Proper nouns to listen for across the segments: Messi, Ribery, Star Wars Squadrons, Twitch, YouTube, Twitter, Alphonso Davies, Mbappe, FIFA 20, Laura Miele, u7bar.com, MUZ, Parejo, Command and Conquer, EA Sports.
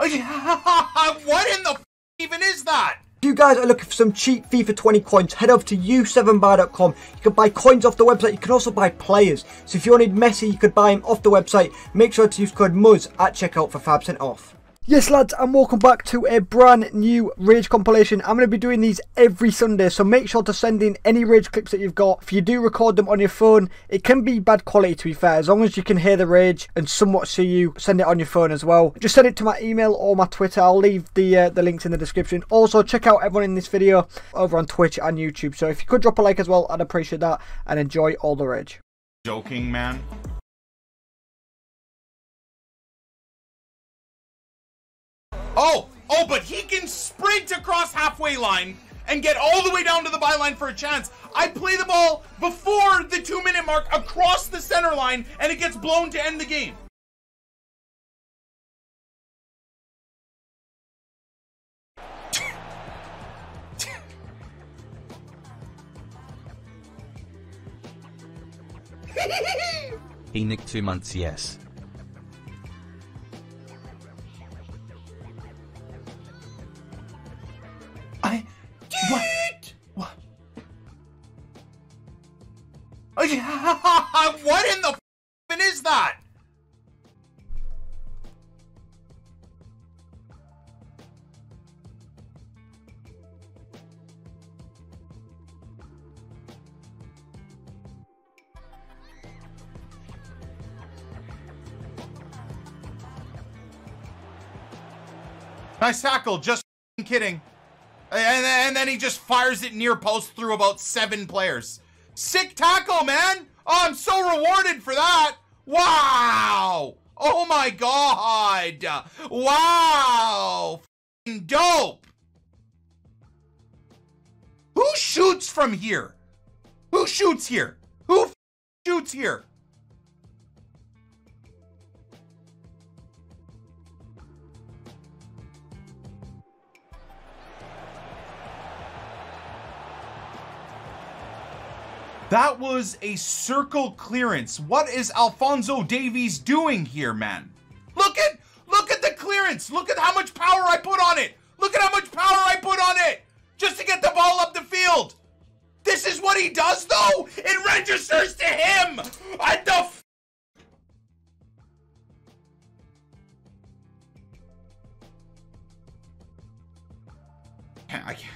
What in the f even is that? If you guys are looking for some cheap FIFA 20 coins, head over to u7bar.com. You can buy coins off the website. You can also buy players. So if you wanted Messi, you could buy him off the website. Make sure to use code MUZ at checkout for 5% off. Yes lads, and welcome back to a brand new Rage compilation. I'm going to be doing these every Sunday, so make sure to send in any Rage clips that you've got. If you do record them on your phone, it can be bad quality to be fair, as long as you can hear the Rage and somewhat see you, send it on your phone as well. Just send it to my email or my Twitter. I'll leave the links in the description. Also check out everyone in this video over on Twitch and YouTube, so if you could drop a like as well, I'd appreciate that, and enjoy all the Rage. Joking, man. Oh, but he can sprint across halfway line and get all the way down to the byline for a chance. I play the ball before the 2-minute mark across the center line, and it gets blown to end the game. He nicked 2 months, yes. What in the f is that? Nice tackle, just kidding. And then he just fires it near post through about 7 players. Sick tackle, man! Oh, I'm so rewarded for that! Wow! Oh my god! Wow! F***ing dope! Who shoots from here? Who shoots here? Who f***ing shoots here? That was a circle clearance. What is Alphonso Davies doing here, man? Look at the clearance. Look at how much power I put on it. Look at how much power I put on it just to get the ball up the field. This is what he does, though. It registers to him. What the f***? I can't.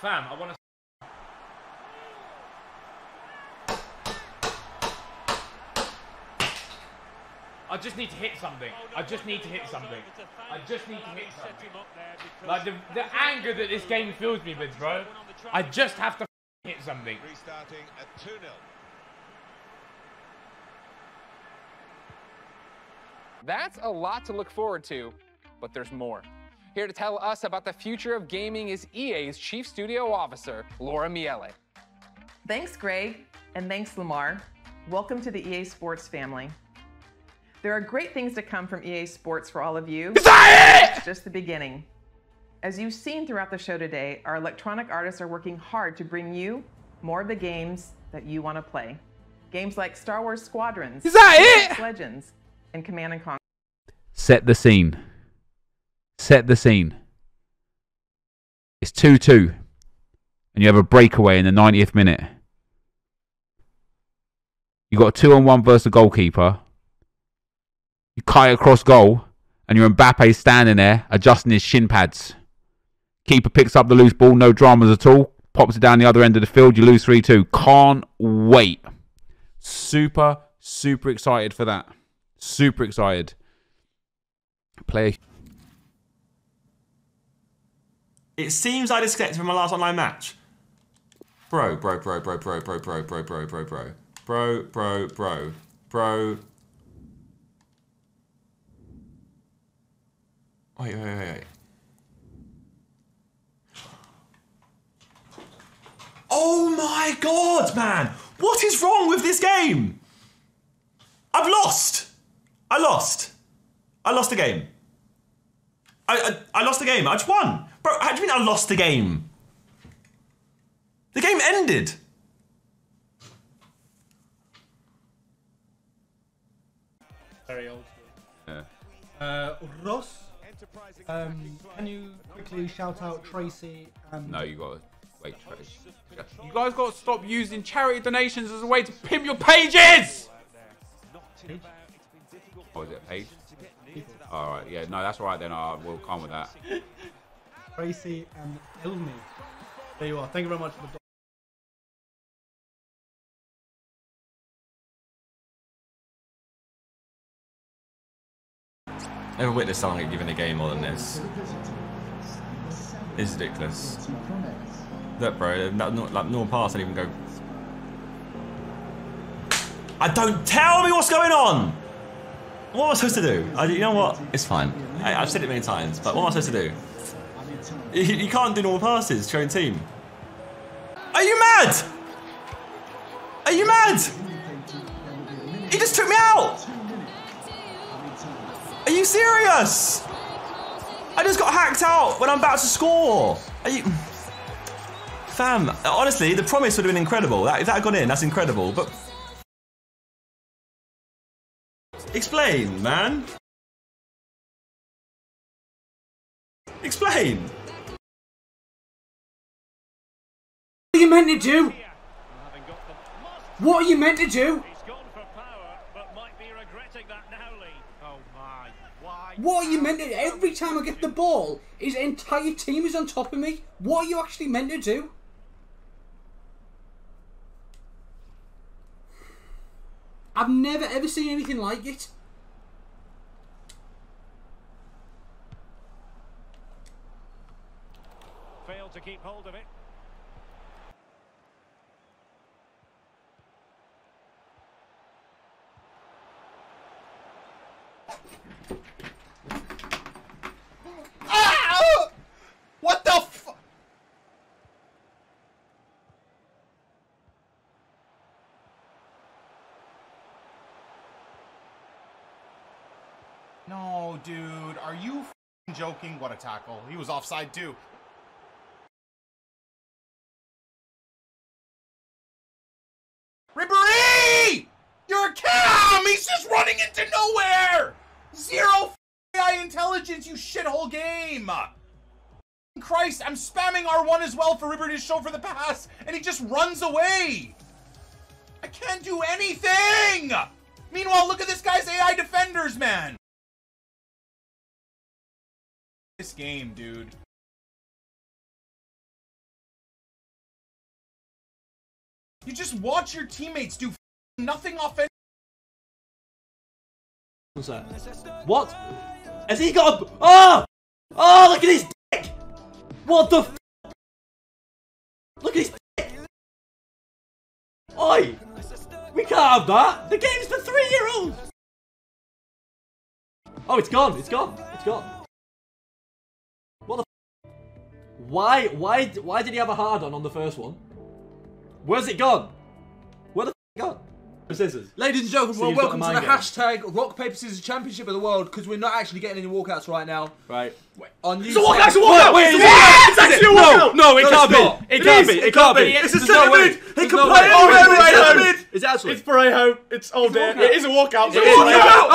Fam, I want to... I just need to hit something. I just need to hit something. I just need to hit something. Like, the anger that this game fills me with, bro. I just have to hit something. Restarting at 2-0. That's a lot to look forward to, but there's more. Here to tell us about the future of gaming is EA's Chief Studio Officer, Laura Miele. Thanks, Greg, and thanks, Lamar. Welcome to the EA Sports family. There are great things to come from EA Sports for all of you. Is that it? It's just the beginning. As you've seen throughout the show today, our electronic artists are working hard to bring you more of the games that you want to play. Games like Star Wars Squadrons, is that it? Legends, and Command and Conquer. Set the scene. Set the scene. It's 2-2 and you have a breakaway in the 90th minute. You got a 2-on-1 versus the goalkeeper. You kite across goal and your Mbappe standing there adjusting his shin pads. Keeper picks up the loose ball, no dramas at all, pops it down the other end of the field. You lose 3-2. Can't wait. Super excited for that. Super excited. Play. It seems I disconnected from my last online match. Bro. Wait. Oh my god, man! What is wrong with this game? I've lost! I lost the game. I lost the game. I just won. Bro, how do you mean I lost the game? The game ended. very old. Yeah. Ross, can you quickly shout out Tracy? And no, you gotta wait, Tracy. You guys gotta stop using charity donations as a way to pimp your pages. Page? Oh, is it a page? All right, yeah, no, that's all right then. We'll come with that. Tracy and Ilmi, there you are. Thank you very much for the. Never witnessed someone giving a game more than this. It's ridiculous. Look, bro, like normal pass and even go. I don't tell me what's going on. What am I supposed to do? You know what? It's fine. I've said it many times, but what am I supposed to do? You can't do normal passes to your own team. Are you mad? Are you mad? He just took me out. Are you serious? I just got hacked out when I'm about to score. Are you... Fam, honestly, the promise would have been incredible. If that had gone in, that's incredible, but... Explain, man. Explain. What are you meant to do? What are you meant to do? What are you meant to do? Every time I get the ball, his entire team is on top of me. What are you actually meant to do? I've never ever seen anything like it. Failed to keep hold of it. Ah! What the f- No, dude, are you f***ing joking? What a tackle. He was offside too. Ribery! You're a cam! He's just running into nowhere! 0 f***ing intelligence, you shithole game! Christ, I'm spamming R1 as well for Ribery to show for the pass, and he just runs away! I can't do anything! Meanwhile, look at this guy's AI defenders, man! This game, dude. You just watch your teammates do nothing offensive. What's that? What? Has he got a... Oh! Oh, look at his dick! What the f***? Look at his dick! Oi! We can't have that! The game's for 3-year-olds! Oh, it's gone! It's gone! It's gone! Why did he have a hard on the first one? Where's it gone? Where the f*** it gone? Scissors. Ladies and gentlemen, well, welcome to the hashtag Rock Paper Scissors Championship of the World, because we're not actually getting any walkouts right now. Right. On YouTube. It's a walkout! Wait, it's actually a walkout! No, it can't be! It can't be! It can't be! It's a 7 minute! He can play anywhere! It's actually. It's Parejo. It's all day. It is a walkout. It's a walkout!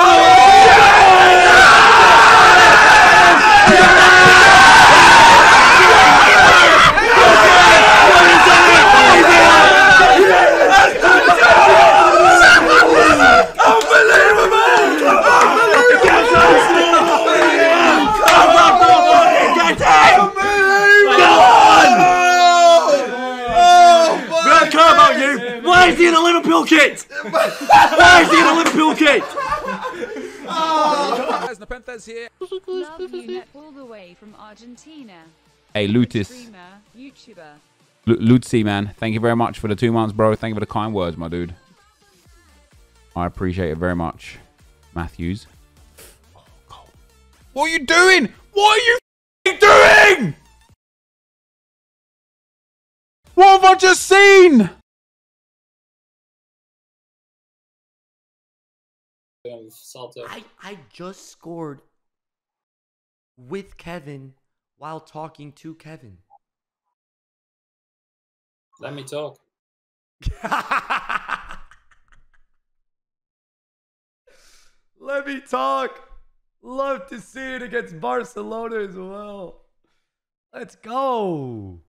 Why is he in a Liverpool kit? Why is he in a Liverpool kit? Hey, Lutis. Lutzi, man. Thank you very much for the 2 months, bro. Thank you for the kind words, my dude. I appreciate it very much, Matthews. What are you doing? What are you doing? What have I just seen? I just scored with Kevin while talking to Kevin. Let me talk. Let me talk. Love to see it against Barcelona as well. Let's go.